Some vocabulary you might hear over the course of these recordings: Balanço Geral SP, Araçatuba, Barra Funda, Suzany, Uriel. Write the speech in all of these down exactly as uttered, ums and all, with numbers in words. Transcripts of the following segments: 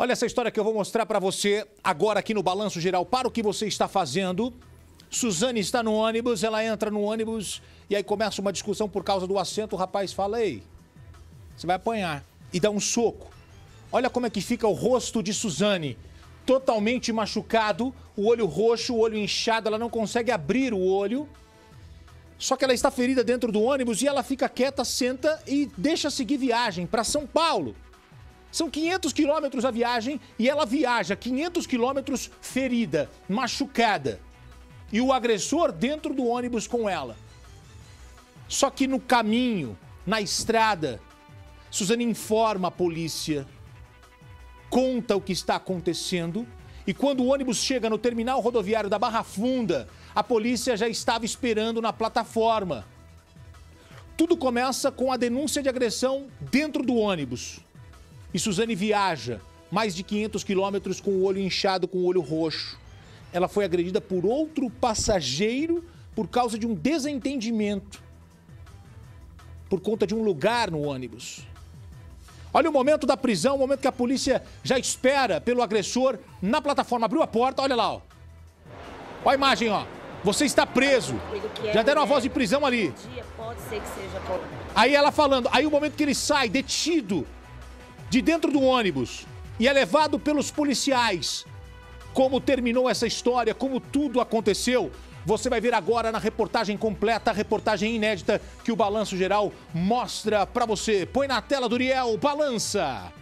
Olha essa história que eu vou mostrar para você agora aqui no Balanço Geral. Para o que você está fazendo, Suzany está no ônibus, ela entra no ônibus e aí começa uma discussão por causa do assento. O rapaz fala, ei, você vai apanhar, e dá um soco. Olha como é que fica o rosto de Suzany, totalmente machucado, o olho roxo, o olho inchado, ela não consegue abrir o olho. Só que ela está ferida dentro do ônibus e ela fica quieta, senta e deixa seguir viagem para São Paulo. São quinhentos quilômetros a viagem e ela viaja quinhentos quilômetros ferida, machucada. E o agressor dentro do ônibus com ela. Só que no caminho, na estrada, Suzany informa a polícia, conta o que está acontecendo e quando o ônibus chega no terminal rodoviário da Barra Funda, a polícia já estava esperando na plataforma. Tudo começa com a denúncia de agressão dentro do ônibus. E Suzany viaja mais de quinhentos quilômetros com o olho inchado, com o olho roxo. Ela foi agredida por outro passageiro por causa de um desentendimento, por conta de um lugar no ônibus. Olha o momento da prisão, o momento que a polícia já espera pelo agressor na plataforma. Abriu a porta, olha lá, ó. Olha a imagem, ó. Você está preso. Já deram a voz de prisão ali. Aí ela falando. Aí o momento que ele sai, detido, de dentro do ônibus e é levado pelos policiais. Como terminou essa história, como tudo aconteceu, você vai ver agora na reportagem completa, a reportagem inédita que o Balanço Geral mostra pra você. Põe na tela do Uriel, balança!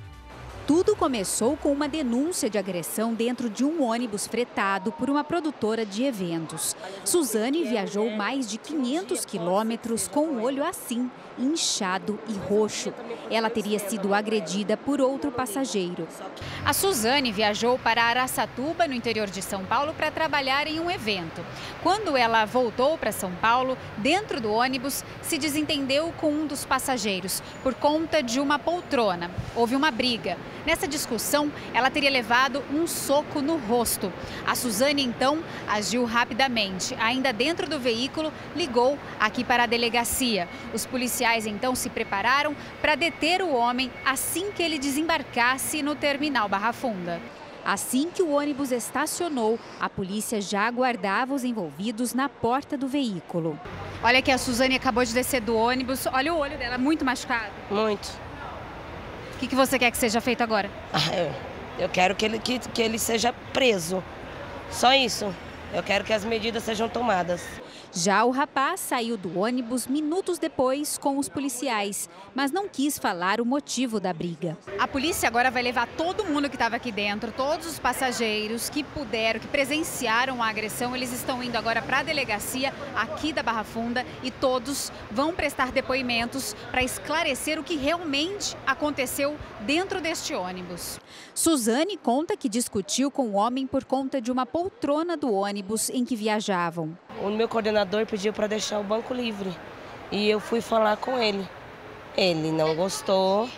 Tudo começou com uma denúncia de agressão dentro de um ônibus fretado por uma produtora de eventos. Suzany viajou mais de quinhentos quilômetros com o olho assim, inchado e roxo. Ela teria sido agredida por outro passageiro. A Suzany viajou para Araçatuba, no interior de São Paulo, para trabalhar em um evento. Quando ela voltou para São Paulo, dentro do ônibus, se desentendeu com um dos passageiros por conta de uma poltrona. Houve uma briga. Nessa discussão, ela teria levado um soco no rosto. A Suzany, então, agiu rapidamente. Ainda dentro do veículo, ligou aqui para a delegacia. Os policiais, então, se prepararam para deter o homem assim que ele desembarcasse no terminal Barra Funda. Assim que o ônibus estacionou, a polícia já aguardava os envolvidos na porta do veículo. Olha que a Suzany acabou de descer do ônibus. Olha o olho dela, muito machucado. Muito. O que, que você quer que seja feito agora? Eu quero que ele, que, que ele seja preso. Só isso. Eu quero que as medidas sejam tomadas. Já o rapaz saiu do ônibus minutos depois com os policiais, mas não quis falar o motivo da briga. A polícia agora vai levar todo mundo que estava aqui dentro, todos os passageiros que puderam, que presenciaram a agressão, eles estão indo agora para a delegacia aqui da Barra Funda e todos vão prestar depoimentos para esclarecer o que realmente aconteceu dentro deste ônibus. Suzany conta que discutiu com o homem por conta de uma poltrona do ônibus em que viajavam. O meu coordenador pediu para deixar o banco livre e eu fui falar com ele. Ele não gostou,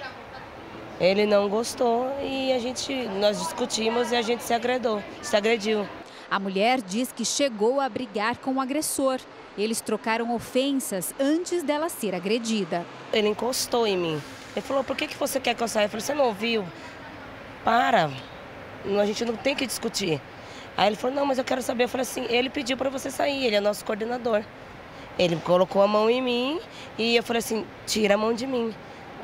ele não gostou e a gente, nós discutimos e a gente se agredou, se agrediu. A mulher diz que chegou a brigar com o agressor. Eles trocaram ofensas antes dela ser agredida. Ele encostou em mim. Ele falou, por que que você quer que eu saia? Eu falei, você não ouviu? Para, a gente não tem que discutir. Aí ele falou, não, mas eu quero saber. Eu falei assim, ele pediu para você sair, ele é nosso coordenador. Ele colocou a mão em mim e eu falei assim, tira a mão de mim.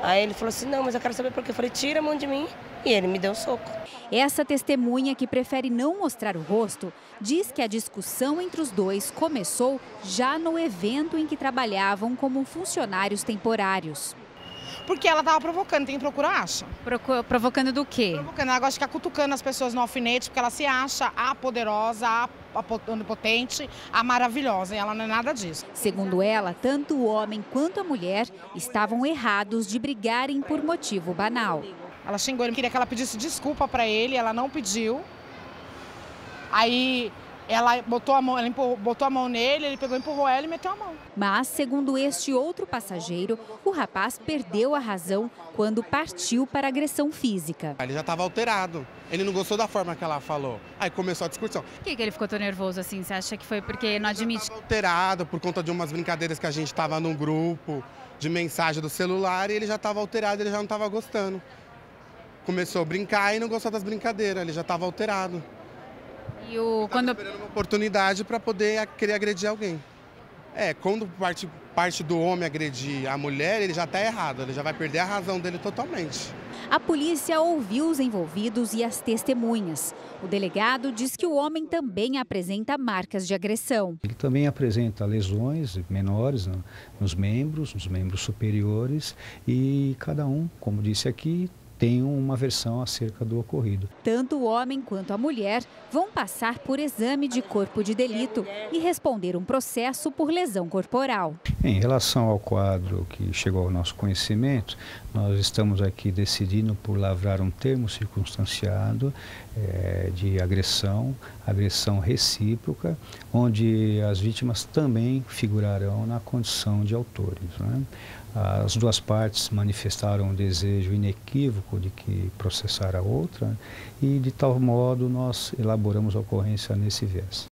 Aí ele falou assim, não, mas eu quero saber por quê. Eu falei, tira a mão de mim e ele me deu um soco. Essa testemunha, que prefere não mostrar o rosto, diz que a discussão entre os dois começou já no evento em que trabalhavam como funcionários temporários. Porque ela estava provocando, tem que procurar, acha. Procu provocando do quê? Provocando, ela gosta de ficar cutucando as pessoas no alfinete, porque ela se acha a poderosa, a onipotente, a maravilhosa, e ela não é nada disso. Segundo ela, tanto o homem quanto a mulher estavam errados de brigarem por motivo banal. Ela xingou, ele queria que ela pedisse desculpa para ele, ela não pediu. Aí... Ela botou a mão, ela empurrou, botou a mão nele, ele pegou, empurrou ela e meteu a mão. Mas, segundo este outro passageiro, o rapaz perdeu a razão quando partiu para agressão física. Ele já estava alterado. Ele não gostou da forma que ela falou. Aí começou a discussão. Por que que ele ficou tão nervoso assim? Você acha que foi porque não admite? Ele estava alterado por conta de umas brincadeiras que a gente estava num grupo de mensagem do celular e ele já estava alterado, ele já não estava gostando. começou a brincar e não gostou das brincadeiras, ele já estava alterado. E o... quando... esperando uma oportunidade para poder querer agredir alguém. É, quando parte, parte do homem agredir a mulher, ele já está errado, ele já vai perder a razão dele totalmente. A polícia ouviu os envolvidos e as testemunhas. O delegado diz que o homem também apresenta marcas de agressão. Ele também apresenta lesões menores nos membros, nos membros superiores, e cada um, como disse aqui, tem uma versão acerca do ocorrido. Tanto o homem quanto a mulher vão passar por exame de corpo de delito e responder um processo por lesão corporal. Em relação ao quadro que chegou ao nosso conhecimento, nós estamos aqui decidindo por lavrar um termo circunstanciado é, de agressão, agressão recíproca, onde as vítimas também figurarão na condição de autores, né? As duas partes manifestaram um desejo inequívoco de que processar a outra e, de tal modo, nós elaboramos a ocorrência nesse viés.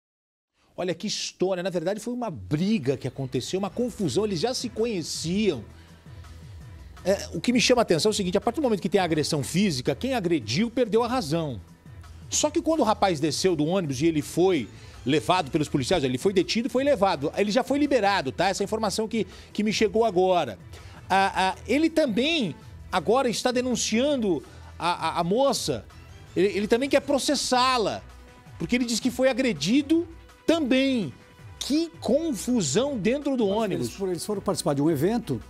Olha que história! Na verdade, foi uma briga que aconteceu, uma confusão, eles já se conheciam. É, o que me chama a atenção é o seguinte, a partir do momento que tem a agressão física, quem agrediu perdeu a razão. Só que quando o rapaz desceu do ônibus e ele foi levado pelos policiais, ele foi detido e foi levado. Ele já foi liberado, tá? Essa informação que, que me chegou agora. Ah, ah, ele também agora está denunciando a, a, a moça. Ele, ele também quer processá-la, porque ele diz que foi agredido também. Que confusão dentro do ônibus. Eles foram, eles foram participar de um evento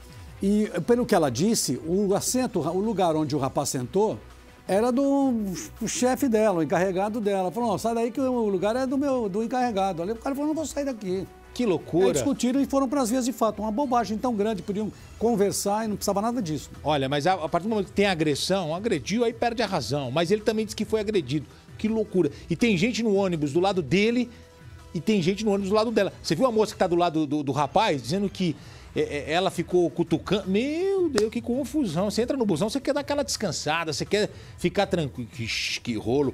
e, pelo que ela disse, o assento, o lugar onde o rapaz sentou, era do chefe dela, o encarregado dela. Ela falou, não, sai daí que o lugar é do meu, do encarregado. Aí o cara falou, não vou sair daqui. Que loucura. Aí discutiram e foram para as vias de fato. Uma bobagem tão grande, podiam conversar e não precisava nada disso. Olha, mas a partir do momento que tem agressão, agrediu, aí perde a razão. Mas ele também disse que foi agredido. Que loucura. E tem gente no ônibus do lado dele e tem gente no ônibus do lado dela. Você viu a moça que está do lado do, do rapaz dizendo que ela ficou cutucando. Meu Deus, que confusão. Você entra no busão, você quer dar aquela descansada, você quer ficar tranquilo. Que rolo.